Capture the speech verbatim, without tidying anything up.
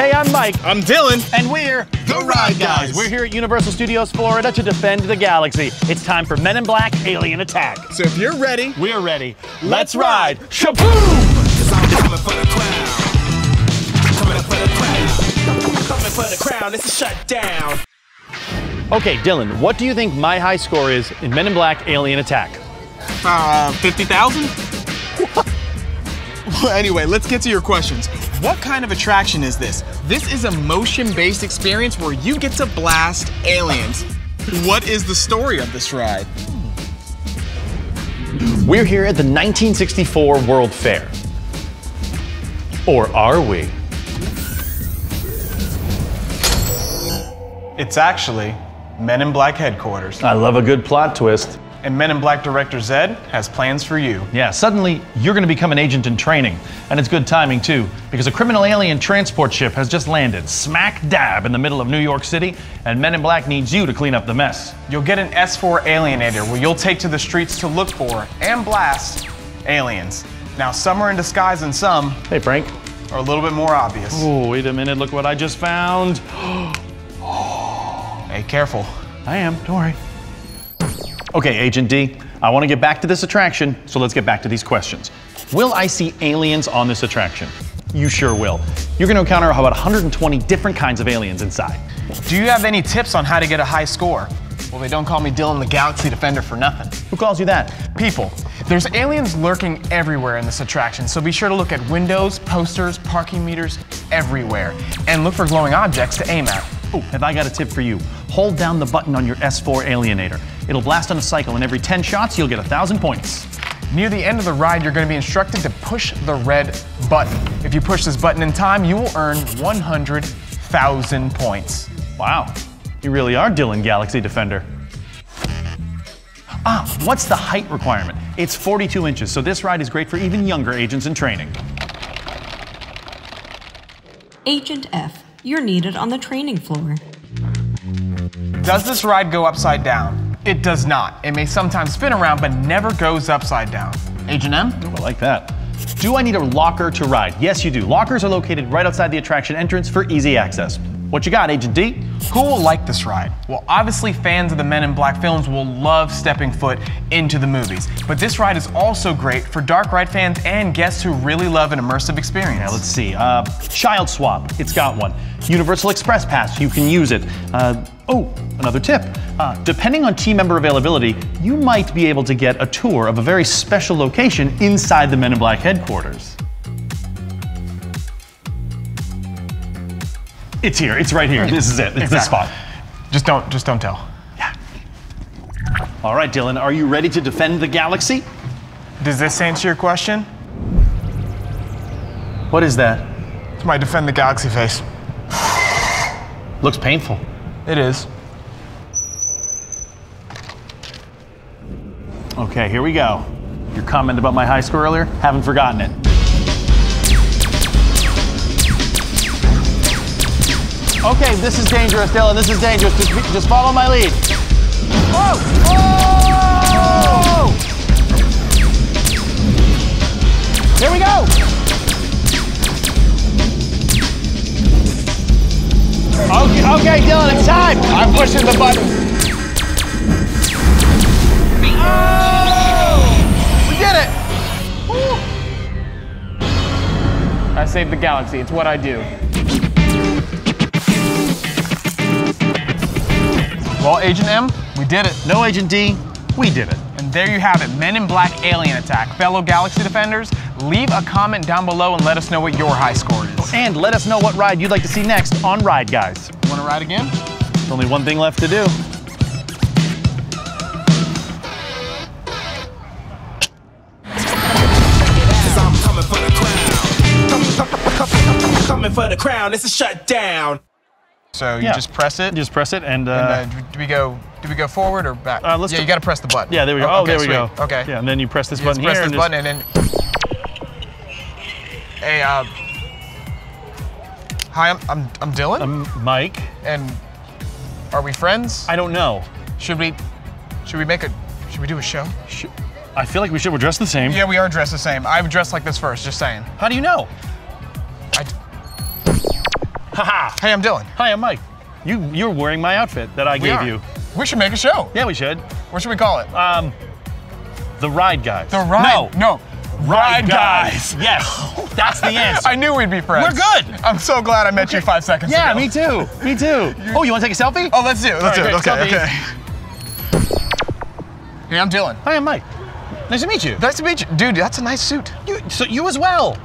Hey, I'm Mike. I'm Dylan. And we're The Ride Guys. We're here at Universal Studios Florida to defend the galaxy. It's time for Men in Black Alien Attack. So if you're ready, we're ready. Let's, let's ride. ride. Shaboom! Cause I'm coming for the crown. Coming for the crown. Coming for the crown. It's a shutdown. Okay, Dylan, what do you think my high score is in Men in Black Alien Attack? Uh, fifty thousand? Well, anyway, let's get to your questions. What kind of attraction is this? This is a motion-based experience where you get to blast aliens. What is the story of this ride? We're here at the nineteen sixty-four World Fair. Or are we? It's actually Men in Black headquarters. I love a good plot twist. And Men in Black director Zed has plans for you. Yeah, suddenly you're gonna become an agent in training. And it's good timing too, because a criminal alien transport ship has just landed smack dab in the middle of New York City, and Men in Black needs you to clean up the mess. You'll get an S four Alienator where you'll take to the streets to look for and blast aliens. Now some are in disguise and some, hey Frank, are a little bit more obvious. Oh, wait a minute, look what I just found. Hey, careful. I am, don't worry. Okay, Agent D, I want to get back to this attraction, so let's get back to these questions. Will I see aliens on this attraction? You sure will. You're going to encounter about one hundred twenty different kinds of aliens inside. Do you have any tips on how to get a high score? Well, they don't call me Dylan the Galaxy Defender for nothing. Who calls you that? People. There's aliens lurking everywhere in this attraction, so be sure to look at windows, posters, parking meters, everywhere. And look for glowing objects to aim at. Ooh, have I got a tip for you. Hold down the button on your S four Alienator. It'll blast on a cycle, and every ten shots, you'll get one thousand points. Near the end of the ride, you're going to be instructed to push the red button. If you push this button in time, you will earn one hundred thousand points. Wow, you really are Dylan Galaxy Defender. Ah, what's the height requirement? It's forty-two inches, so this ride is great for even younger agents in training. Agent F. You're needed on the training floor. Does this ride go upside down? It does not. It may sometimes spin around, but never goes upside down. Agent M? Ooh, I like that. Do I need a locker to ride? Yes, you do. Lockers are located right outside the attraction entrance for easy access. What you got, Agent D? Who will like this ride? Well, obviously fans of the Men in Black films will love stepping foot into the movies. But this ride is also great for dark ride fans and guests who really love an immersive experience. Yeah, let's see. Uh, Child Swap, it's got one. Universal Express Pass, you can use it. Uh, oh, another tip. Uh, depending on team member availability, you might be able to get a tour of a very special location inside the Men in Black headquarters. It's here, it's right here, this is it, it's exactly. This spot. Just don't, just don't tell. Yeah. All right, Dylan, are you ready to defend the galaxy? Does this answer your question? What is that? It's my defend the galaxy face. Looks painful. It is. Okay, here we go. Your comment about my high score earlier, haven't forgotten it. Okay, this is dangerous, Dylan, this is dangerous. Just, just follow my lead. Whoa! Whoa! Here we go! Okay, okay, Dylan, it's time! I'm pushing the button. Oh! We did it! Woo. I saved the galaxy, it's what I do. Well, Agent M, we did it. No, Agent D, we did it. And there you have it, Men in Black Alien Attack. Fellow Galaxy Defenders, leave a comment down below and let us know what your high score is. And let us know what ride you'd like to see next on Ride Guys. You wanna ride again? There's only one thing left to do. Cause I'm coming for the crown. Coming for the crown, it's a shutdown. So you yeah. just press it? You just press it and... Uh, and uh, do we go Do we go forward or back? Uh, let's yeah, you gotta press the button. Yeah, there we go. Oh, oh okay, there we sweet. go. Okay. Yeah, and then you press this you button press here. press this and button just... and then... Hey, uh... Hi, I'm, I'm, I'm Dylan. I'm Mike. And are we friends? I don't know. Should we... Should we make a... Should we do a show? Sh I feel like we should. We're dressed the same. Yeah, we are dressed the same. I'm dressed like this first, just saying. How do you know? I... Haha. Hey, I'm Dylan. Hi, I'm Mike. You, you're wearing my outfit that I we gave are. you. We should make a show. Yeah, we should. What should we call it? Um, The Ride Guys. The Ride? No. No. Ride, Ride Guys. Guys. Yes. That's the answer. I knew we'd be friends. We're good. I'm so glad I met okay. you five seconds yeah, ago. Yeah, me too. Me too. You're... Oh, you want to take a selfie? Oh, let's do it. Let's right, do it. Great. Okay, selfie. okay. Hey, I'm Dylan. Hi, I'm Mike. Nice to meet you. Nice to meet you. Dude, that's a nice suit. You, so you as well.